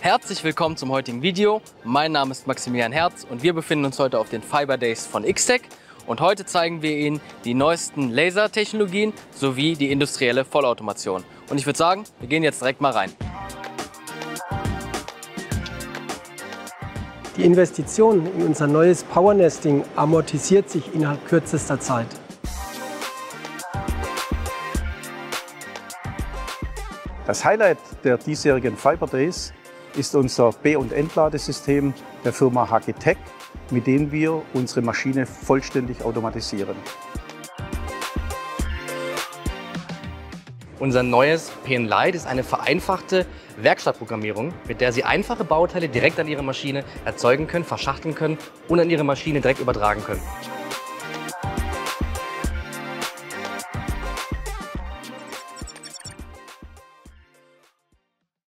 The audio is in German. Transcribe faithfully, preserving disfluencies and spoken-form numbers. Herzlich willkommen zum heutigen Video. Mein Name ist Maximilian Herz und wir befinden uns heute auf den FiberDays von xteg. Und heute zeigen wir Ihnen die neuesten Lasertechnologien sowie die industrielle Vollautomation. Und ich würde sagen, wir gehen jetzt direkt mal rein. Die Investition in unser neues Power Nesting amortisiert sich innerhalb kürzester Zeit. Das Highlight der diesjährigen FiberDays ist unser B- und Entladesystem der Firma H G Tech, mit dem wir unsere Maschine vollständig automatisieren. Unser neues P N Lite ist eine vereinfachte Werkstattprogrammierung, mit der Sie einfache Bauteile direkt an Ihre Maschine erzeugen können, verschachteln können und an Ihre Maschine direkt übertragen können.